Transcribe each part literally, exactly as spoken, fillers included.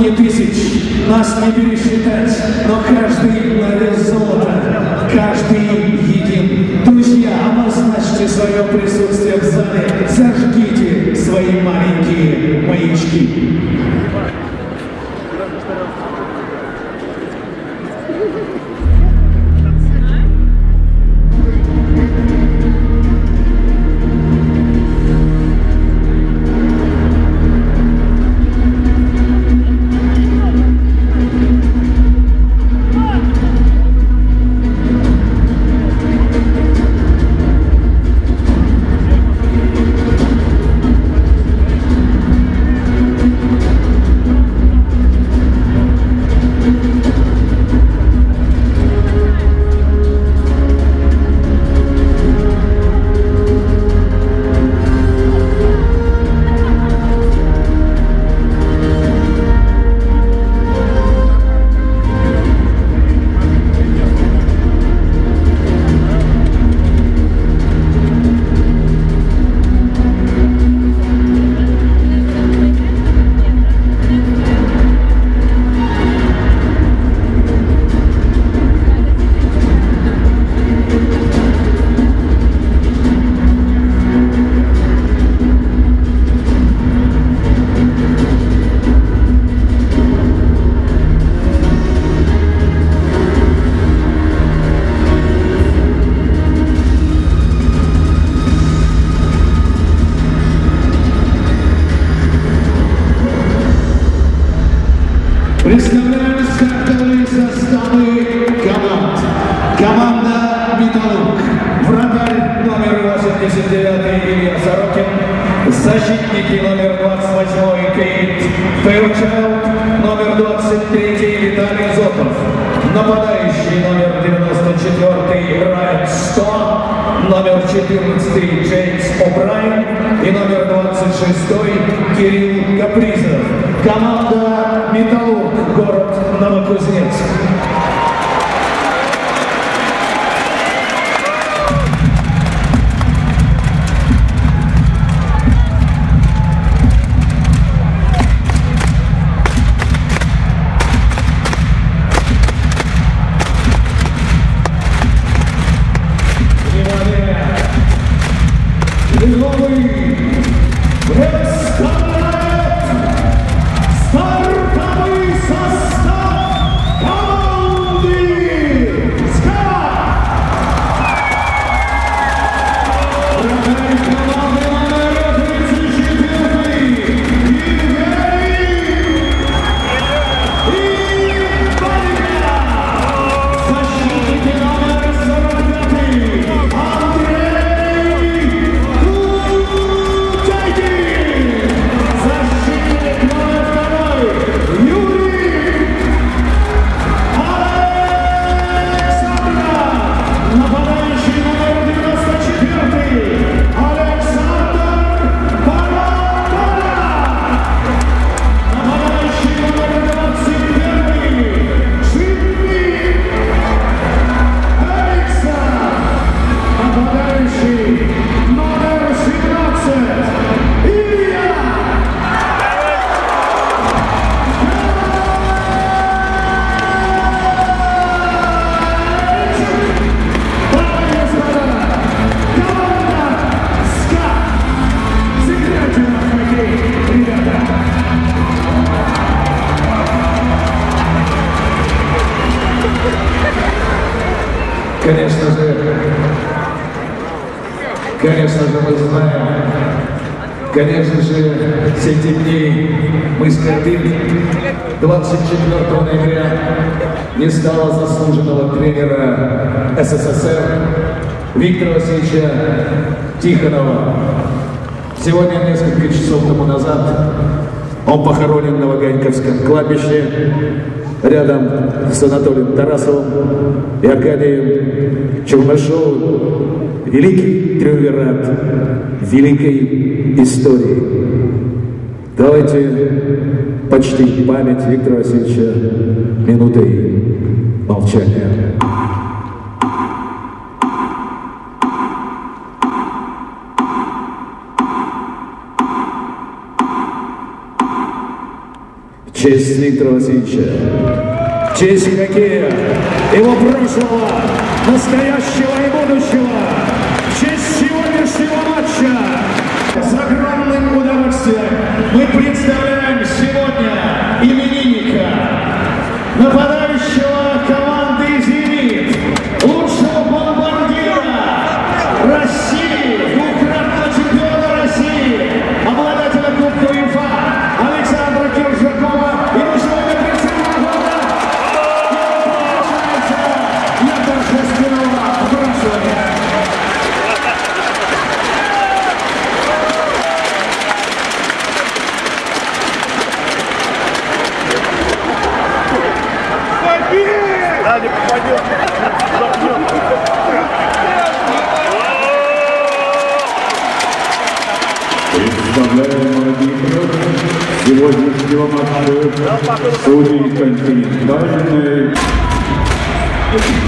сотни тысяч, нас не пересчитать, но каждый на вес золота, каждый един. Друзья, обозначьте свое присутствие в зале, зажгите свои маленькие маячки. Представляем стартовые составы команд. Команда «Металлург». Вратарь номер восемьдесят девять Илья Сорокин. Защитники номер двадцать восемь Кейт Пучал. Номер двадцать три Виталий Зотов. Нападающий номер девяносто четыре Райан. Номер четырнадцать Джейкс и номер двадцать шесть Кирил Капризов. Команда «Металлург», город Новокузнецк. Конечно же, конечно же мы знаем, конечно же все эти дни мы скорбим. двадцать четвёртого ноября не стало заслуженного тренера СССР Виктора Васильевича Тихонова. Сегодня несколько часов тому назад он похоронен на Ваганьковском кладбище рядом с Анатолием Тарасовым и Аркадием Чернышовым. Великий триумвират великой истории. Давайте почтить память Виктора Васильевича минутой молчания. В в честь Виктора Васильевича, в честь хоккея, его прошлого, настоящего и будущего, в честь сегодняшнего матча. С огромным удовольствием мы представляем сегодня именинника, нападающего команды «Зенит», лучшего бомбардира России, двукратного чемпиона России, обладателя Кубка УЕФА Александра Канилкина. И мы сегодня представляем его на торжественном обращении. Не попадет. Представляем, дорогие друзья, сегодняшнего матча судьи континентальные. Thank you.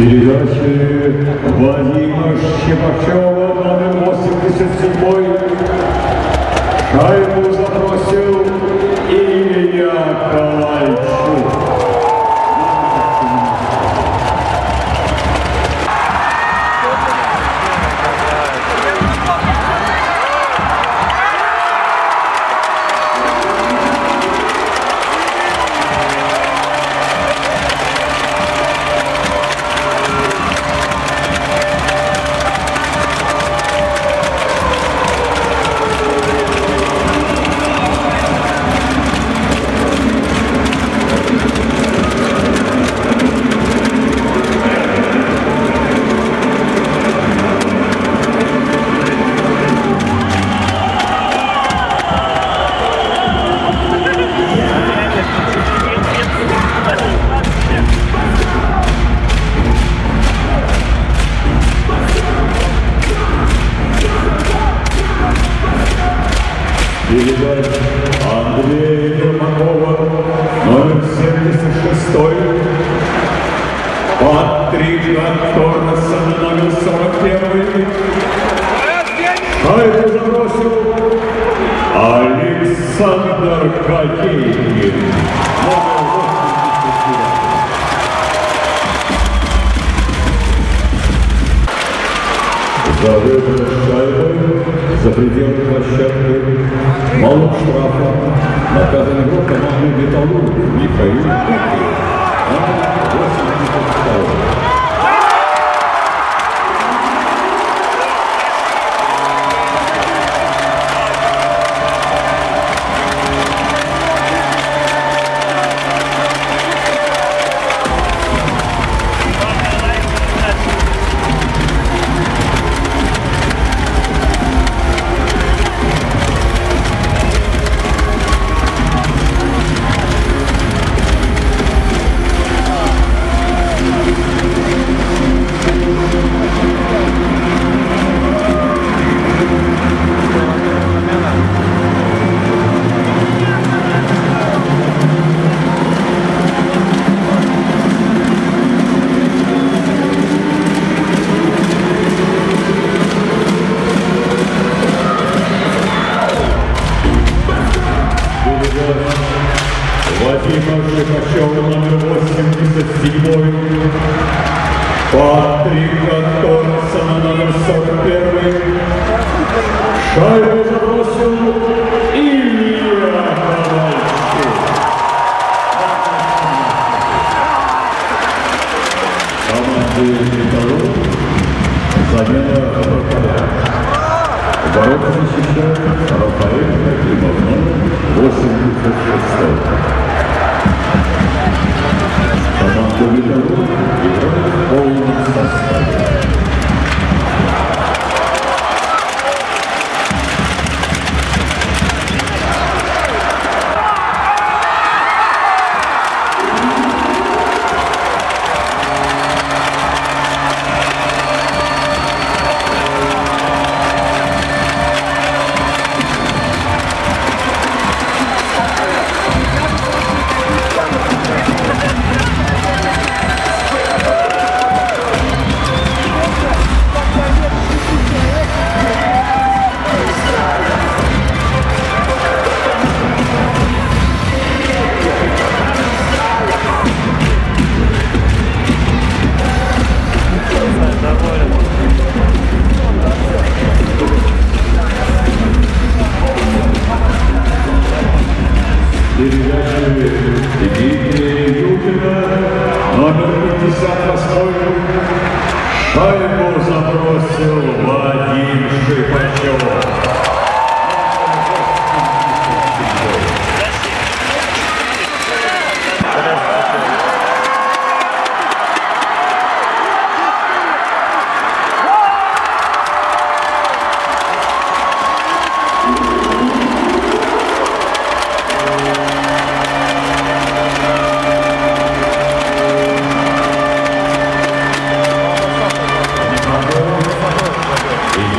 передачи Вадима Шипачева, номер восемьдесят седьмой. Шайбу забросил Илья Калайчук. Идет,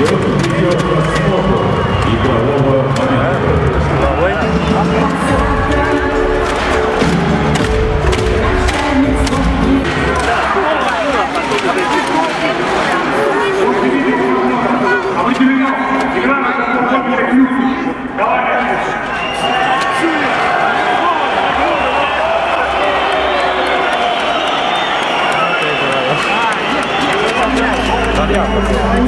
идет, посмотрим. Субтитры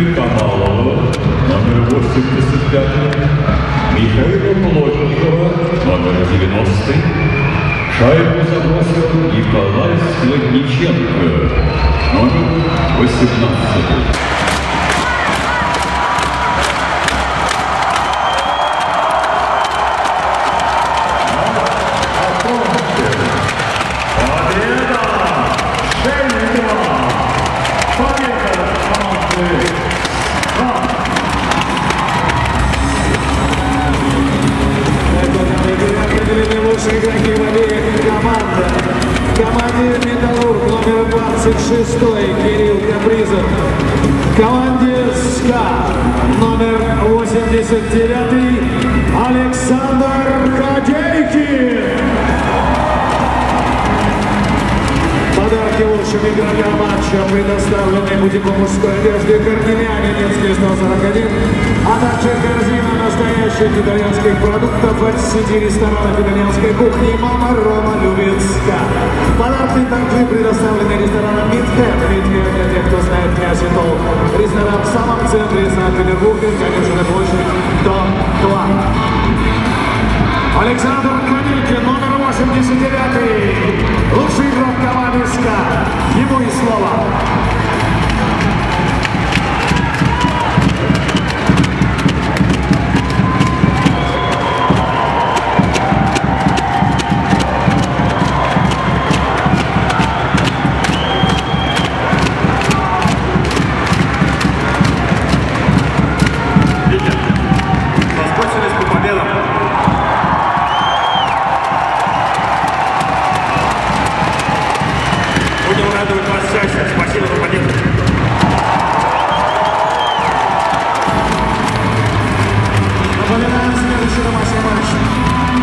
Юлии Камалова, номер восемьдесят пять, Михаила Плотникова, номер девяносто, шайбу забросил Николай Сладниченко, номер восемнадцать. Команде «Металлург» номер двадцать шесть Кирил Капризов, команде «СКА» номер восемьдесят девять Александр Канилкин. Подарки лучшим игрокам матча предоставлены бутиком мужской одежды «Корнелия Минецкая» сто сорок один, а также корзина настоящих итальянских продуктов от сети ресторанов итальянской кухни «Мама Рома» Любинска. Подарки также предоставлены рестораном «Митхед», «Митхед» для тех, кто знает князь и толк. Ресторан в самом центре Санкт-Петербурга, конечно же, площадь дом два. Александр Канилкин, номер восемьдесят девять, лучший игрок команды «СКА». Ему и слово.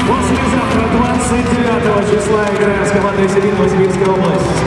После завтра двадцать девятого числа играем с командой Сибирская область.